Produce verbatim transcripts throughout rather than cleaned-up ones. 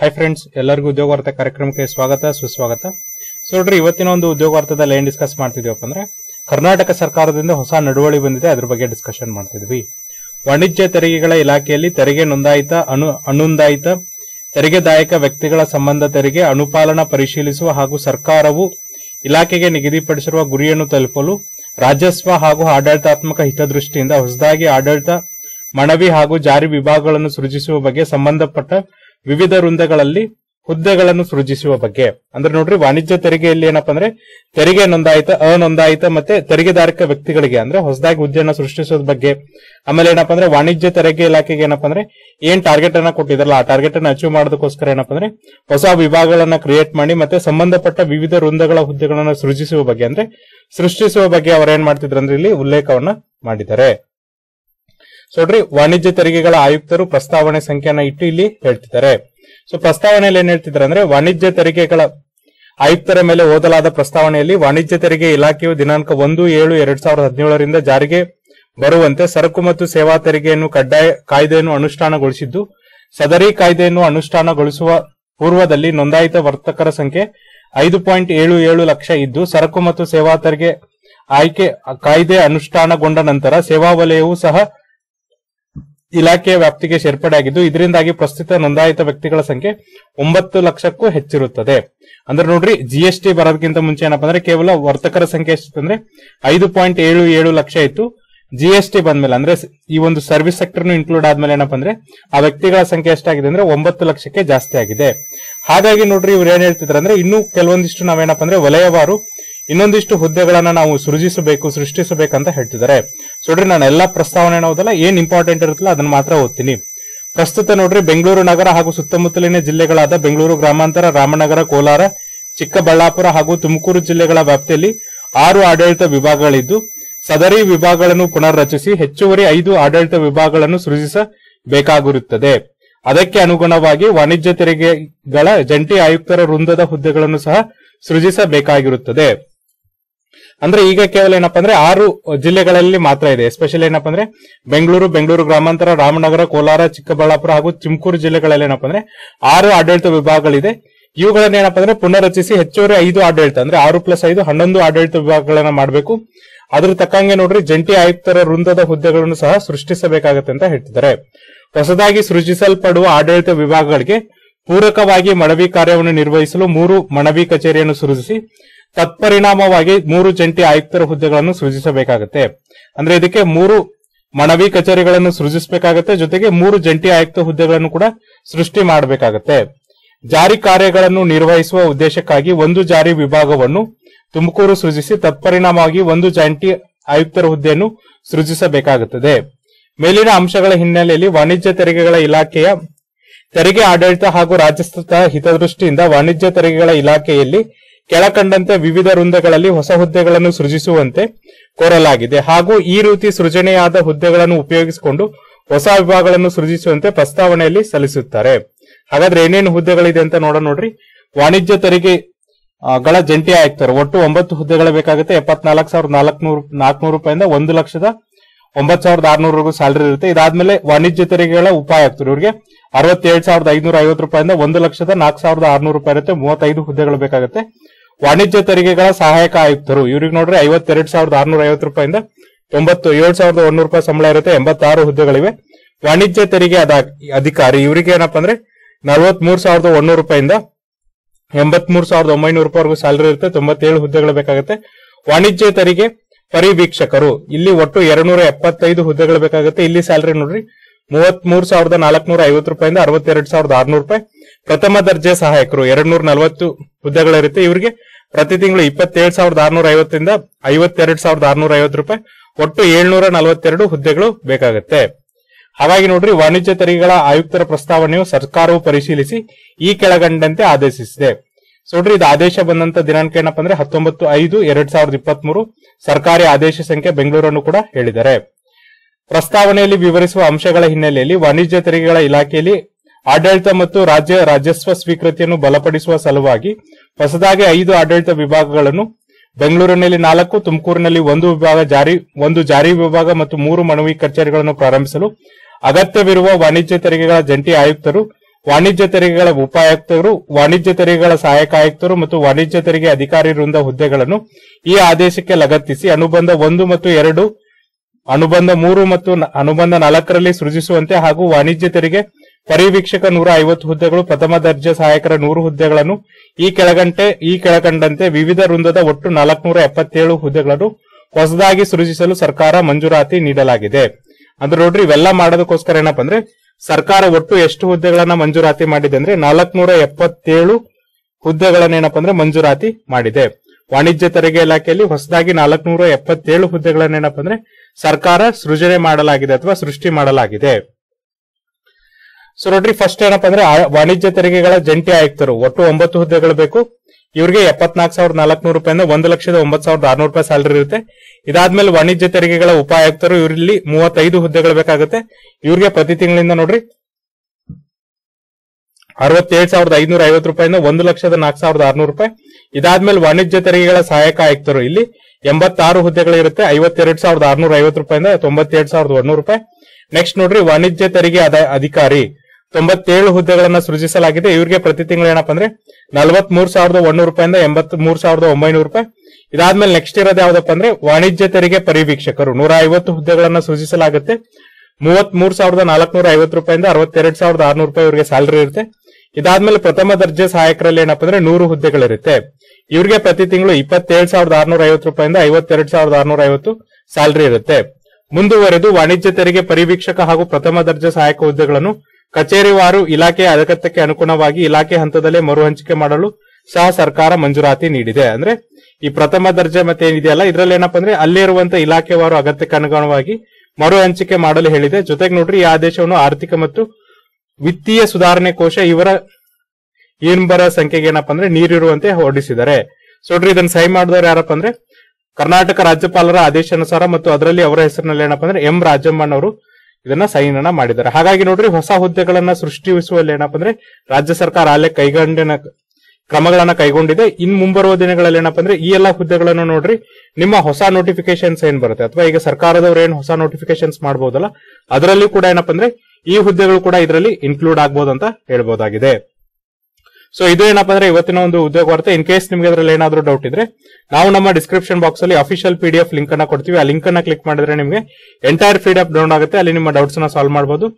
Hi friends, ಎಲ್ಲರಿಗೂ ಉದ್ಯೋಗವಾರ್ತೆ ಕಾರ್ಯಕ್ರಮಕ್ಕೆ ಸ್ವಾಗತ ಸುಸ್ವಾಗತ. ಸೊ ನೋಡ್ರಿ, ಇವತ್ತಿನ ಒಂದು ಉದ್ಯೋಗವಾರ್ತೆದಲ್ಲಿ ಏನ್ ಡಿಸ್ಕಸ್ ಮಾಡ್ತಿದೀವಪ್ಪ ಅಂದ್ರೆ, ಕರ್ನಾಟಕ ಸರ್ಕಾರದಿಂದ ಹೊಸ ನಡವಳಿ ಬಂದಿದೆ, ಅದ್ರ ಬಗ್ಗೆ ಡಿಸ್ಕಷನ್ ಮಾಡ್ತಿದ್ವಿ. ವಾಣಿಜ್ಯ ತೆರಿಗೆಗಳ ಇಲಾಖೆಯಲ್ಲಿ ತೆರಿಗೆ ನೋಂದಾಯಿತ ಅನು ಅನುದಾಯಿತ ತೆರಿಗೆದಾಯಕ ವ್ಯಕ್ತಿಗಳ ಸಂಬಂಧ ತೆರಿಗೆ ಅನುಪಾಲನಾ ಪರಿಶೀಲಿಸುವ ಹಾಗೂ ಸರ್ಕಾರವು ಇಲಾಖೆಗೆ ನಿಗದಿಪಡಿಸಿರುವ ಗುರಿಯನ್ನು ತಲುಪಲು ರಾಜಸ್ವ ಹಾಗೂ ಆಡಳಿತಾತ್ಮಕ ಹಿತದೃಷ್ಟಿಯಿಂದ ಹೊಸದಾಗಿ ಆಡಳಿತ ಮನವಿ ಹಾಗೂ ಜಾರಿ ವಿಭಾಗಗಳನ್ನು ಸೃಜಿಸುವ ಬಗ್ಗೆ, ಸಂಬಂಧಪಟ್ಟ ವಿವಿಧ ವೃಂದಗಳಲ್ಲಿ ಹುದ್ದೆಗಳನ್ನು ಸೃಜಿಸುವ ಬಗ್ಗೆ. ಅಂದ್ರೆ ನೋಡ್ರಿ, ವಾಣಿಜ್ಯ ತೆರಿಗೆಯಲ್ಲಿ ಏನಪ್ಪಾ ಅಂದ್ರೆ ತೆರಿಗೆ ನೋಂದಾಯಿತ ಅನೋಂದಾಯಿತ ಮತ್ತೆ ತೆರಿಗೆದಾರಕ ವ್ಯಕ್ತಿಗಳಿಗೆ ಅಂದ್ರೆ ಹೊಸದಾಗಿ ಹುದ್ದೆಯನ್ನು ಸೃಷ್ಟಿಸೋದ್ ಬಗ್ಗೆ, ಆಮೇಲೆ ಏನಪ್ಪಾ ಅಂದ್ರೆ ವಾಣಿಜ್ಯ ತೆರಿಗೆ ಇಲಾಖೆಗೆ ಏನಪ್ಪಾ ಅಂದ್ರೆ ಏನ್ ಟಾರ್ಗೆಟ್ ಅನ್ನ ಕೊಟ್ಟಿದ್ರಲ್ಲ ಆ ಟಾರ್ಗೆಟ್ ಅನ್ನ ಅಚೀವ್ ಮಾಡೋದಕ್ಕೋಸ್ಕರ ಏನಪ್ಪಾ ಅಂದ್ರೆ ಹೊಸ ವಿಭಾಗಗಳನ್ನ ಕ್ರಿಯೇಟ್ ಮಾಡಿ ಮತ್ತೆ ಸಂಬಂಧಪಟ್ಟ ವಿವಿಧ ವೃಂದಗಳ ಹುದ್ದೆಗಳನ್ನ ಸೃಜಿಸುವ ಬಗ್ಗೆ ಅಂದ್ರೆ ಸೃಷ್ಟಿಸುವ ಬಗ್ಗೆ ಅವ್ರ ಏನ್ ಮಾಡ್ತಿದ್ರಂದ್ರೆ ಇಲ್ಲಿ ಉಲ್ಲೇಖವನ್ನ ಮಾಡಿದ್ದಾರೆ. ನೋಡ್ರಿ, ವಾಣಿಜ್ಯ ತೆರಿಗೆಗಳ ಆಯುಕ್ತರು ಪ್ರಸ್ತಾವನೆ ಸಂಖ್ಯೆನ ಇಟ್ಟು ಇಲ್ಲಿ ಹೇಳ್ತಿದ್ದಾರೆ. ಸೊ ಪ್ರಸ್ತಾವನೆಯಲ್ಲಿ ಏನ್ ಹೇಳ್ತಿದ್ದಾರೆ ಅಂದ್ರೆ, ವಾಣಿಜ್ಯ ತೆರಿಗೆಗಳ ಆಯುಕ್ತರ ಮೇಲೆ ಓದಲಾದ ಪ್ರಸ್ತಾವನೆಯಲ್ಲಿ ವಾಣಿಜ್ಯ ತೆರಿಗೆ ಇಲಾಖೆಯು ದಿನಾಂಕ ಒಂದು ಏಳು ಎರಡ್ ಸಾವಿರದ ಹದಿನೇಳರಿಂದ ಜಾರಿಗೆ ಬರುವಂತೆ ಸರಕು ಮತ್ತು ಸೇವಾ ತೆರಿಗೆಯನ್ನು ಕಡ್ಡಾಯ ಕಾಯ್ದೆಯನ್ನು ಅನುಷ್ಠಾನಗೊಳಿಸಿದ್ದು, ಸದರಿ ಕಾಯ್ದೆಯನ್ನು ಅನುಷ್ಠಾನಗೊಳಿಸುವ ಪೂರ್ವದಲ್ಲಿ ನೋಂದಾಯಿತ ವರ್ತಕರ ಸಂಖ್ಯೆ ಐದು ಪಾಯಿಂಟ್ ಏಳು ಏಳು ಲಕ್ಷ ಇದ್ದು, ಸರಕು ಮತ್ತು ಸೇವಾ ತೆರಿಗೆ ಆಯ್ಕೆ ಕಾಯ್ದೆ ಅನುಷ್ಠಾನಗೊಂಡ ನಂತರ ಸೇವಾ ವಲಯವೂ ಸಹ ಇಲಾಖೆಯ ವ್ಯಾಪ್ತಿಗೆ ಸೇರ್ಪಡೆಯಾಗಿದ್ದು, ಇದರಿಂದಾಗಿ ಪ್ರಸ್ತುತ ನೋಂದಾಯಿತ ವ್ಯಕ್ತಿಗಳ ಸಂಖ್ಯೆ ಒಂಬತ್ತು ಲಕ್ಷಕ್ಕೂ ಹೆಚ್ಚಿರುತ್ತದೆ. ಅಂದ್ರೆ ನೋಡ್ರಿ, ಜಿಎಸ್ಟಿ ಬರೋದಕ್ಕಿಂತ ಮುಂಚೆ ಏನಪ್ಪಾ ಅಂದ್ರೆ ಕೇವಲ ವರ್ತಕರ ಸಂಖ್ಯೆ ಎಷ್ಟು ಅಂದ್ರೆ ಐದು ಪಾಯಿಂಟ್ ಏಳು ಏಳು ಲಕ್ಷ ಇತ್ತು. ಜಿಎಸ್ಟಿ ಬಂದ್ಮೇಲೆ ಅಂದ್ರೆ ಈ ಒಂದು ಸರ್ವಿಸ್ ಸೆಕ್ಟರ್ನು ಇನ್ಕ್ಲೂಡ್ ಆದ್ಮೇಲೆ ಏನಪ್ಪಾ ಅಂದ್ರೆ ಆ ವ್ಯಕ್ತಿಗಳ ಸಂಖ್ಯೆ ಎಷ್ಟಾಗಿದೆ ಅಂದ್ರೆ ಒಂಬತ್ತು ಲಕ್ಷಕ್ಕೆ ಜಾಸ್ತಿ ಆಗಿದೆ. ಹಾಗಾಗಿ ನೋಡ್ರಿ, ಇವ್ರು ಏನ್ ಹೇಳ್ತಿದ್ರು ಅಂದ್ರೆ ಇನ್ನು ಕೆಲವೊಂದಿಷ್ಟು ನಾವೇನಪ್ಪ ಅಂದ್ರೆ ವಲಯವಾರು ಇನ್ನೊಂದಿಷ್ಟು ಹುದ್ದೆಗಳನ್ನ ನಾವು ಸೃಜಿಸಬೇಕು ಸೃಷ್ಟಿಸಬೇಕಂತ ಹೇಳ್ತಿದ್ದಾರೆ. ನೋಡ್ರಿ, ನಾನು ಎಲ್ಲಾ ಪ್ರಸ್ತಾವನೆ ಓದಲ್ಲ, ಏನ್ ಇಂಪಾರ್ಟೆಂಟ್ ಇರುತ್ತಲ್ಲ ಅದನ್ನ ಮಾತ್ರ ಓದ್ತೀನಿ. ಪ್ರಸ್ತುತ ನೋಡ್ರಿ, ಬೆಂಗಳೂರು ನಗರ ಹಾಗೂ ಸುತ್ತಮುತ್ತಲಿನ ಜಿಲ್ಲೆಗಳಾದ ಬೆಂಗಳೂರು ಗ್ರಾಮಾಂತರ, ರಾಮನಗರ, ಕೋಲಾರ, ಚಿಕ್ಕಬಳ್ಳಾಪುರ ಹಾಗೂ ತುಮಕೂರು ಜಿಲ್ಲೆಗಳ ವ್ಯಾಪ್ತಿಯಲ್ಲಿ ಆರು ಆಡಳಿತ ವಿಭಾಗಗಳಿದ್ದು, ಸದರಿ ವಿಭಾಗಗಳನ್ನು ಪುನರ್ರಚಿಸಿ ಹೆಚ್ಚುವರಿ ಐದು ಆಡಳಿತ ವಿಭಾಗಗಳನ್ನು ಸೃಜಿಸಬೇಕಾಗಿರುತ್ತದೆ. ಅದಕ್ಕೆ ಅನುಗುಣವಾಗಿ ವಾಣಿಜ್ಯ ತೆರಿಗೆಗಳ ಜಂಟಿ ಆಯುಕ್ತರ ವೃಂದದ ಹುದ್ದೆಗಳನ್ನು ಸಹ ಸೃಜಿಸಬೇಕಾಗಿರುತ್ತದೆ. ಅಂದ್ರೆ ಈಗ ಕೇವಲ ಏನಪ್ಪಾ ಅಂದ್ರೆ ಆರು ಜಿಲ್ಲೆಗಳಲ್ಲಿ ಮಾತ್ರ ಇದೆ. ಎಸ್ಪೆಷಲಿ ಏನಪ್ಪಾ ಅಂದ್ರೆ ಬೆಂಗಳೂರು, ಬೆಂಗಳೂರು ಗ್ರಾಮಾಂತರ, ರಾಮನಗರ, ಕೋಲಾರ, ಚಿಕ್ಕಬಳ್ಳಾಪುರ ಹಾಗೂ ತುಮಕೂರು ಜಿಲ್ಲೆಗಳಲ್ಲಿ ಏನಪ್ಪಾ ಅಂದ್ರೆ ಆರು ಆಡಳಿತ ವಿಭಾಗಗಳಿದೆ. ಇವುಗಳನ್ನ ಏನಪ್ಪಾ ಅಂದ್ರೆ ಪುನರ್ರಚಿಸಿ ಹೆಚ್ಚುವರಿ ಐದು ಆಡಳಿತ ಅಂದ್ರೆ ಆರು ಪ್ಲಸ್ ಐದು ಹನ್ನೊಂದು ಆಡಳಿತ ವಿಭಾಗಗಳನ್ನ ಮಾಡಬೇಕು. ಅದ್ರ ತಕ್ಕಂಗೆ ನೋಡ್ರಿ, ಜಂಟಿ ಆಯುಕ್ತರ ವೃಂದದ ಹುದ್ದೆಗಳನ್ನು ಸಹ ಸೃಷ್ಟಿಸಬೇಕಾಗತ್ತೆ ಅಂತ ಹೇಳ್ತಿದ್ದಾರೆ. ಹೊಸದಾಗಿ ಸೃಜಿಸಲ್ಪಡುವ ಆಡಳಿತ ವಿಭಾಗಗಳಿಗೆ ಪೂರಕವಾಗಿ ಮನವಿ ಕಾರ್ಯವನ್ನು ನಿರ್ವಹಿಸಲು ಮೂರು ಮನವಿ ಕಚೇರಿಯನ್ನು ಸೃಜಿಸಿ ತತ್ಪರಿಣಾಮವಾಗಿ ಮೂರು ಜಂಟಿ ಆಯುಕ್ತರ ಹುದ್ದೆಗಳನ್ನು ಸೃಜಿಸಬೇಕಾಗತ್ತೆ. ಅಂದ್ರೆ ಇದಕ್ಕೆ ಮೂರು ಮನವಿ ಕಚೇರಿಗಳನ್ನು ಸೃಜಿಸಬೇಕಾಗತ್ತೆ, ಜೊತೆಗೆ ಮೂರು ಜಂಟಿ ಆಯುಕ್ತ ಹುದ್ದೆಗಳನ್ನು ಕೂಡ ಸೃಷ್ಟಿ ಮಾಡಬೇಕಾಗತ್ತೆ. ಜಾರಿ ಕಾರ್ಯಗಳನ್ನು ನಿರ್ವಹಿಸುವ ಉದ್ದೇಶಕ್ಕಾಗಿ ಒಂದು ಜಾರಿ ವಿಭಾಗವನ್ನು ತುಮಕೂರು ಸೃಜಿಸಿ ತತ್ಪರಿಣಾಮವಾಗಿ ಒಂದು ಜಂಟಿ ಆಯುಕ್ತರ ಹುದ್ದೆಯನ್ನು ಸೃಜಿಸಬೇಕಾಗುತ್ತದೆ. ಮೇಲಿನ ಅಂಶಗಳ ಹಿನ್ನೆಲೆಯಲ್ಲಿ ವಾಣಿಜ್ಯ ತೆರಿಗೆಗಳ ಇಲಾಖೆಯ ತೆರಿಗೆ ಆಡಳಿತ ಹಾಗೂ ರಾಜಸ್ವ ಹಿತದೃಷ್ಟಿಯಿಂದ ವಾಣಿಜ್ಯ ತೆರಿಗೆಗಳ ಇಲಾಖೆಯಲ್ಲಿ ಕೆಳಕಂಡಂತೆ ವಿವಿಧ ವೃಂದಗಳಲ್ಲಿ ಹೊಸ ಹುದ್ದೆಗಳನ್ನು ಸೃಜಿಸುವಂತೆ ಕೋರಲಾಗಿದೆ ಹಾಗೂ ಈ ರೀತಿ ಸೃಜನೆಯಾದ ಹುದ್ದೆಗಳನ್ನು ಉಪಯೋಗಿಸಿಕೊಂಡು ಹೊಸ ವಿಭಾಗಗಳನ್ನು ಸೃಜಿಸುವಂತೆ ಪ್ರಸ್ತಾವನೆಯಲ್ಲಿ ಸಲ್ಲಿಸುತ್ತಾರೆ. ಹಾಗಾದ್ರೆ ಏನೇನು ಹುದ್ದೆಗಳಿದೆ ಅಂತ ನೋಡೋಣ ನೋಡ್ರಿ. ವಾಣಿಜ್ಯ ತೆರಿಗೆಗಳ ಜಂಟಿ ಆಯುಕ್ತರು ಒಟ್ಟು ಒಂಬತ್ತು ಹುದ್ದೆಗಳು ಬೇಕಾಗುತ್ತೆ. ಎಪ್ಪತ್ನಾಲ್ಕು ಸಾವಿರದ ನಾಲ್ಕುನೂರು ನಾಲ್ಕುನೂರು ರೂಪಾಯಿಂದ ಒಂದು ಲಕ್ಷದ ಒಂಬತ್ತು ಸಾವಿರದ ಆರ್ನೂರವರೆಗೂ ಸ್ಯಾಲರಿ ಇರುತ್ತೆ. ಇದಾದ್ಮೇಲೆ ವಾಣಿಜ್ಯ ತೆರಿಗೆಗಳ ಉಪ ಆಯುಕ್ತರು ಇವರಿಗೆ ಅರವತ್ತೇಳು ಸಾವಿರದ ಐನೂರ ಐವತ್ತು ರೂಪಾಯಿಂದ ಒಂದು ಲಕ್ಷದ ನಾಲ್ಕು ಸಾವಿರದ ಆರ್ನೂರು ರೂಪಾಯಿ ಇರುತ್ತೆ. ಮೂವತ್ತೈದು ಹುದ್ದೆಗಳು ಬೇಕಾಗುತ್ತೆ. ವಾಣಿಜ್ಯ ತೆರಿಗೆಗಳ ಸಹಾಯಕ ಆಯುಕ್ತರು ಇವ್ರಿಗೆ ನೋಡ್ರಿ ಐವತ್ತೆರಡು ಸಾವಿರದ ಆರ್ನೂರ ಐವತ್ತು ರೂಪಾಯಿಂದ ತೊಂಬತ್ತು ಏಳು ಸಾವಿರದ ಒಂದೂರು ರೂಪಾಯಿ ಸಂಬಳ ಇರುತ್ತೆ. ಎಂಬತ್ತಾರು ಹುದ್ದೆಗಳಿವೆ. ವಾಣಿಜ್ಯ ತೆರಿಗೆ ಅಧಿಕಾರಿ ಇವರಿಗೆ ಏನಪ್ಪಾ ಅಂದ್ರೆ ನಲವತ್ಮೂರು ಸಾವಿರದ ಒಂದೂರು ರೂಪಾಯಿಂದ ಎಂಬತ್ಮೂರು ಸಾವಿರದ ಒಂಬೈನೂರು ರೂಪಾಯಿವರೆಗೂ ಸ್ಯಾಲರಿ ಇರುತ್ತೆ. ತೊಂಬತ್ತೇಳು ಹುದ್ದೆಗಳು ಬೇಕಾಗುತ್ತೆ. ವಾಣಿಜ್ಯ ತೆರಿಗೆ ಪರಿವೀಕ್ಷಕರು ಇಲ್ಲಿ ಒಟ್ಟು ಎರಡು ನೂರ ಎಪ್ಪತ್ತೈದು ಹುದ್ದೆಗಳು ಬೇಕಾಗುತ್ತೆ. ಇಲ್ಲಿ ಸ್ಯಾಲರಿ ನೋಡ್ರಿ ಮೂವತ್ಮೂರು ಸಾವಿರದ ನಾಲ್ಕುನೂರ ಐವತ್ತು ರೂಪಾಯಿಂದ ಅರವತ್ತೆರಡು ಸಾವಿರದ ಆರ್ನೂರು ರೂಪಾಯಿ. ಪ್ರಥಮ ದರ್ಜೆ ಸಹಾಯಕರು ಎರಡ್ ನೂರ ನಲವತ್ತು ಹುದ್ದೆಗಳಿರುತ್ತೆ. ಇವರಿಗೆ ಪ್ರತಿ ತಿಂಗಳು ಇಪ್ಪತ್ತೇಳು ಸಾವಿರದ ಆರ್ನೂರ ಐವತ್ತರಿಂದ ಐವತ್ತೆರಡು ಸಾವಿರದ ಆರ್ನೂರ ಐವತ್ತು ರೂಪಾಯಿ ಒಟ್ಟು ಏಳ್ನೂರ ನಲವತ್ತೆರಡು ಹುದ್ದೆಗಳು ಬೇಕಾಗುತ್ತೆ. ಹಾಗಾಗಿ ನೋಡ್ರಿ, ವಾಣಿಜ್ಯ ತೆರಿಗೆಗಳ ಆಯುಕ್ತರ ಪ್ರಸ್ತಾವನೆಯು ಸರ್ಕಾರವು ಪರಿಶೀಲಿಸಿ ಈ ಕೆಳಗಂಡಂತೆ ಆದೇಶಿಸಿದೆ. ನೋಡ್ರಿ, ಇದು ಆದೇಶ ಬಂದಂತ ದಿನಾಂಕ ಏನಪ್ಪಾ ಅಂದ್ರೆ ಹತ್ತೊಂಬತ್ತು ಐದು ಎರಡ್ ಸಾವಿರದ ಇಪ್ಪತ್ತ್ ಮೂರು ಸರ್ಕಾರಿ ಆದೇಶ ಸಂಖ್ಯೆ ಬೆಂಗಳೂರನ್ನು ಕೂಡ ಹೇಳಿದ್ದಾರೆ. ಪ್ರಸ್ತಾವನೆಯಲ್ಲಿ ವಿವರಿಸುವ ಅಂಶಗಳ ಹಿನ್ನೆಲೆಯಲ್ಲಿ ವಾಣಿಜ್ಯ ತೆರಿಗೆಗಳ ಇಲಾಖೆಯಲ್ಲಿ ಆಡಳಿತ ಮತ್ತು ರಾಜ್ಯ ರಾಜಸ್ವ ಸ್ವೀಕೃತಿಯನ್ನು ಬಲಪಡಿಸುವ ಸಲುವಾಗಿ ಹೊಸದಾಗಿ ಐದು ಆಡಳಿತ ವಿಭಾಗಗಳನ್ನು ಬೆಂಗಳೂರಿನಲ್ಲಿ ನಾಲ್ಕು, ತುಮಕೂರಿನಲ್ಲಿ ಒಂದು ವಿಭಾಗ ಜಾರಿ ಒಂದು ಜಾರಿ ವಿಭಾಗ ಮತ್ತು ಮೂರು ಮನವಿ ಕಚೇರಿಗಳನ್ನು ಪ್ರಾರಂಭಿಸಲು ಅಗತ್ಯವಿರುವ ವಾಣಿಜ್ಯ ತೆರಿಗೆಗಳ ಜಂಟಿ ಆಯುಕ್ತರು ವಾಣಿಜ್ಯ ತೆರಿಗೆಗಳ ಉಪಾಯುಕ್ತರು, ವಾಣಿಜ್ಯ ತೆರಿಗೆಗಳ ಸಹಾಯಕ ಆಯುಕ್ತರು ಮತ್ತು ವಾಣಿಜ್ಯ ತೆರಿಗೆ ಅಧಿಕಾರಿ ವೃಂದ ಹುದ್ದೆಗಳನ್ನು ಈ ಆದೇಶಕ್ಕೆ ಲಗತ್ತಿಸಿ ಅನುಬಂಧ ಒಂದು ಮತ್ತು ಎರಡು, ಅನುಬಂಧ ಮೂರು ಮತ್ತು ಅನುಬಂಧ ನಾಲ್ಕರಲ್ಲಿ ಸೃಜಿಸುವಂತೆ ಹಾಗೂ ವಾಣಿಜ್ಯ ತೆರಿಗೆ ಪರಿವೀಕ್ಷಕ ನೂರ ಐವತ್ತು ಹುದ್ದೆಗಳು, ಪ್ರಥಮ ದರ್ಜೆ ಸಹಾಯಕರ ನೂರು ಹುದ್ದೆಗಳನ್ನು ಈ ಕೆಳಗಂಟೆ ಈ ಕೆಳಕಂಡಂತೆ ವಿವಿಧ ವೃಂದದ ಒಟ್ಟು ನಾಲ್ಕುನೂರ ಎಪ್ಪತ್ತೇಳು ಹುದ್ದೆಗಳನ್ನು ಹೊಸದಾಗಿ ಸೃಜಿಸಲು ಸರ್ಕಾರ ಮಂಜೂರಾತಿ ನೀಡಲಾಗಿದೆ. ಅಂದ್ರೆ ನೋಡ್ರಿ, ಇವೆಲ್ಲ ಮಾಡೋದಕ್ಕೋಸ್ಕರ ಏನಪ್ಪ ಅಂದ್ರೆ ಸರ್ಕಾರ ಒಟ್ಟು ಎಷ್ಟು ಹುದ್ದೆಗಳನ್ನ ಮಂಜೂರಾತಿ ಮಾಡಿದೆ ಅಂದ್ರೆ ನಾಲ್ಕುನೂರ ಎಪ್ಪತ್ತೇಳು ಹುದ್ದೆಗಳನ್ನ ಏನಪ್ಪ ಅಂದ್ರೆ ಮಂಜೂರಾತಿ ಮಾಡಿದೆ. ವಾಣಿಜ್ಯ ತೆರಿಗೆ ಇಲಾಖೆಯಲ್ಲಿ ಹೊಸದಾಗಿ ನಾಲ್ಕುನೂರ ಎಪ್ಪತ್ತೇಳು ಹುದ್ದೆಗಳನ್ನ ಏನಪ್ಪ ಅಂದ್ರೆ ಸರ್ಕಾರ ಸೃಜನೆ ಮಾಡಲಾಗಿದೆ ಅಥವಾ ಸೃಷ್ಟಿ ಮಾಡಲಾಗಿದೆ. ಸೊ ನೋಡ್ರಿ, ಫಸ್ಟ್ ಏನಪ್ಪ ಅಂದ್ರೆ ವಾಣಿಜ್ಯ ತೆರಿಗೆಗಳ ಜಂಟಿ ಆಯುಕ್ತರು ಒಟ್ಟು ಒಂಬತ್ತು ಹುದ್ದೆಗಳು ಬೇಕು. ಇವರಿಗೆ ಎಪ್ಪತ್ನಾಲ್ಕು ಸಾವಿರದ ನಾಲ್ಕುನೂರು ರೂಪಾಯಿಂದ ಒಂದು ಲಕ್ಷದ ಒಂಬತ್ತು ಸಾವಿರದ ಆರ್ನೂರು ರೂಪಾಯಿ ಸ್ಯಾಲರಿ ಇರುತ್ತೆ. ಇದಾದ್ಮೇಲೆ ವಾಣಿಜ್ಯ ತೆರಿಗೆಗಳ ಉಪಾಯುಕ್ತರು, ಇವರಲ್ಲಿ ಮೂವತ್ತೈದು ಹುದ್ದೆಗಳು ಬೇಕಾಗುತ್ತೆ. ಇವ್ರಿಗೆ ಪ್ರತಿ ತಿಂಗಳಿಂದ ನೋಡ್ರಿ ಅರವತ್ತೇಳು ಸಾವಿರದ ಐನೂರ ಐವತ್ತು ರೂಪಾಯಿಂದ ಒಂದು ಲಕ್ಷದ ನಾಲ್ಕು ಸಾವಿರದ ಆರ್ನೂರು ರೂಪಾಯಿ. ಇದಾದ್ಮೇಲೆ ವಾಣಿಜ್ಯ ತೆರಿಗೆಗಳ ಸಹಾಯಕ ಆಯುಕ್ತರು, ಇಲ್ಲಿ ಎಂಬತ್ತಾರು ಹುದ್ದೆಗಳಿರುತ್ತೆ. ಐವತ್ತೆರಡು ಸಾವಿರದ ಆರ್ನೂರ ಐವತ್ತು ರೂಪಾಯಿಂದ ತೊಂಬತ್ತೇಳು ಸಾವಿರದ ಒಂದೂರು ರೂಪಾಯಿ. ನೆಕ್ಸ್ಟ್ ನೋಡ್ರಿ, ವಾಣಿಜ್ಯ ತೆರಿಗೆ ಅಧಿಕಾರಿ ತೊಂಬತ್ತೇಳು ಹುದ್ದೆಗಳನ್ನ ಸೃಜಿಸಲಾಗಿದೆ. ಇವರಿಗೆ ಪ್ರತಿ ತಿಂಗಳು ಏನಪ್ಪ ಅಂದ್ರೆ ನಲವತ್ ಮೂರ್ ಸಾವಿರದ ಒಂದೂರು ರೂಪಾಯಿಂದ ಎಂಬತ್ ಮೂರ್ ಸಾವಿರದ ಒಂಬೈನೂರು ರೂಪಾಯಿ. ಇದಾದ್ಮೇಲೆ ನೆಕ್ಸ್ಟ್ ಇರೋದು ಯಾವ್ದಪ್ಪ ಅಂದ್ರೆ ವಾಣಿಜ್ಯ ತೆರಿಗೆ ಪರಿವೀಕ್ಷಕರು, ನೂರ ಐವತ್ತು ಹುದ್ದೆಗಳನ್ನ ಸೃಜಿಸಲಾಗುತ್ತೆ. ಮೂವತ್ ಮೂರ್ ಸಾವಿರದ ನಾಲ್ಕುನೂರ ಐವತ್ತು ರೂಪಾಯಿಂದ ಅರವತ್ತೆರಡು ಸಾವಿರದ ಆರ್ನೂರು ರೂಪಾಯಿ ಇವರಿಗೆ ಸ್ಯಾಲರಿ ಇರುತ್ತೆ. ಇದಾದ್ಮೇಲೆ ಪ್ರಥಮ ದರ್ಜೆ ಸಹಾಯಕರಲ್ಲಿ ಏನಪ್ಪ ಅಂದ್ರೆ ನೂರು ಹುದ್ದೆಗಳಿರುತ್ತೆ. ಇವರಿಗೆ ಪ್ರತಿ ತಿಂಗಳು ಇಪ್ಪತ್ತೇಳು ಸಾವಿರದ ಆರ್ನೂರ ಐವತ್ತು ರೂಪಾಯಿಂದ ಐವತ್ತೆರಡು ಸಾವಿರದ ಆರ್ನೂರ ಐವತ್ತು ಸ್ಯಾಲರಿ ಇರುತ್ತೆ. ಮುಂದುವರೆದು ವಾಣಿಜ್ಯ ತೆರಿಗೆ ಪರಿವೀಕ್ಷಕ ಹಾಗೂ ಪ್ರಥಮ ದರ್ಜೆ ಸಹಾಯಕ ಹುದ್ದೆಗಳನ್ನು ಕಚೇರಿವಾರು ಇಲಾಖೆಯ ಅಗತ್ಯಕ್ಕೆ ಅನುಗುಣವಾಗಿ ಇಲಾಖೆ ಹಂತದಲ್ಲೇ ಮರು ಹಂಚಿಕೆ ಮಾಡಲು ಸಹ ಸರ್ಕಾರ ಮಂಜೂರಾತಿ ನೀಡಿದೆ. ಅಂದ್ರೆ ಈ ಪ್ರಥಮ ದರ್ಜೆ ಮತ್ತೆ ಏನಿದೆಯಲ್ಲ ಇದರಲ್ಲಿ ಏನಪ್ಪ ಅಂದ್ರೆ ಅಲ್ಲಿರುವಂತ ಇಲಾಖೆವಾರು ಅಗತ್ಯಕ್ಕೆ ಅನುಗುಣವಾಗಿ ಮರು ಹಂಚಿಕೆ ಮಾಡಲು ಹೇಳಿದೆ. ಜೊತೆಗೆ ನೋಡ್ರಿ, ಈ ಆದೇಶವನ್ನು ಆರ್ಥಿಕ ಮತ್ತು ವಿತ್ತೀಯ ಸುಧಾರಣೆ ಕೋಶ ಇವರ ಏನ್ಬರ ಸಂಖ್ಯೆಗೆ ಏನಪ್ಪ ಅಂದ್ರೆ ನೀರಿರುವಂತೆ ಹೊರಡಿಸಿದ್ದಾರೆ. ಸೊ ನೋಡ್ರಿ, ಇದನ್ನ ಸಹಿ ಮಾಡಿದವರು ಯಾರಪ್ಪ ಅಂದ್ರೆ ಕರ್ನಾಟಕ ರಾಜ್ಯಪಾಲರ ಆದೇಶಾನುಸಾರ ಮತ್ತು ಅದರಲ್ಲಿ ಅವರ ಹೆಸರಿನಲ್ಲಿ ಏನಪ್ಪಾ ಅಂದ್ರೆ ಎಂ ರಾಜಮ್ಮನ್ ಅವರು ಇದನ್ನ ಸೈನನ್ನ ಮಾಡಿದ್ದಾರೆ. ಹಾಗಾಗಿ ನೋಡ್ರಿ, ಹೊಸ ಹುದ್ದೆಗಳನ್ನ ಸೃಷ್ಟಿಸುವಲ್ಲಿ ಏನಪ್ಪ ಅಂದ್ರೆ ರಾಜ್ಯ ಸರ್ಕಾರ ಅಲ್ಲೇ ಕೈಗೊಂಡಿನ ಕ್ರಮಗಳನ್ನ ಕೈಗೊಂಡಿದೆ. ಇನ್ ಮುಂಬರುವ ದಿನಗಳಲ್ಲಿ ಏನಪ್ಪ ಅಂದ್ರೆ ಈ ಎಲ್ಲಾ ಹುದ್ದೆಗಳನ್ನು ನೋಡ್ರಿ ನಿಮ್ಮ ಹೊಸ ನೋಟಿಫಿಕೇಶನ್ಸ್ ಏನ್ ಬರುತ್ತೆ ಅಥವಾ ಈಗ ಸರ್ಕಾರದವ್ರು ಏನ್ ಹೊಸ ನೋಟಿಫಿಕೇಶನ್ಸ್ ಮಾಡಬಹುದಲ್ಲ ಅದರಲ್ಲೂ ಕೂಡ ಏನಪ್ಪ ಅಂದ್ರೆ ಈ ಹುದ್ದೆಗಳು ಕೂಡ ಇದರಲ್ಲಿ ಇನ್ಕ್ಲೂಡ್ ಆಗ್ಬಹುದು ಅಂತ ಹೇಳ್ಬಹುದಾಗಿದೆ. ಸೊ ಇದು ಏನಪ್ಪ ಅಂದ್ರೆ ಇವತ್ತಿನ ಒಂದು ಉದ್ಯೋಗ ವಾರ್ತೆ. ಇನ್ ಕೇಸ್ ನಿಮ್ಗೆ ಅದರಲ್ಲಿ ಏನಾದ್ರೂ ಡೌಟ್ ಇದ್ರೆ ನಾವು ನಮ್ಮ ಡಿಸ್ಕ್ರಿಪ್ಷನ್ ಬಾಕ್ಸ್ ಅಲ್ಲಿ ಅಫಿಷಿಯಲ್ ಪಿಡಿಎಫ್ ಲಿಂಕ್ ಅನ್ನ ಕೊಡ್ತೀವಿ. ಆ ಲಿಂಕ್ ಅನ್ನ ಕ್ಲಿಕ್ ಮಾಡಿದ್ರೆ ನಿಮಗೆ ಎಂಟೈರ್ ಪಿಡಿಎಫ್ ಡೌನ್ ಆಗುತ್ತೆ. ಅಲ್ಲಿ ನಿಮ್ಮ ಡೌಟ್ಸ್ ನ ಸಾಲ್ವ್ ಮಾಡಬಹುದು.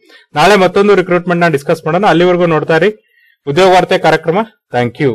ನಾಳೆ ಮತ್ತೊಂದು ರಿಕ್ರೂಟ್ಮೆಂಟ್ ನ ಡಿಸ್ಕಸ್ ಮಾಡೋಣ. ಅಲ್ಲಿವರೆಗೂ ನೋಡ್ತಾ ಇರಿ ಉದ್ಯೋಗ ವಾರ್ತೆ ಕಾರ್ಯಕ್ರಮ. Thank you.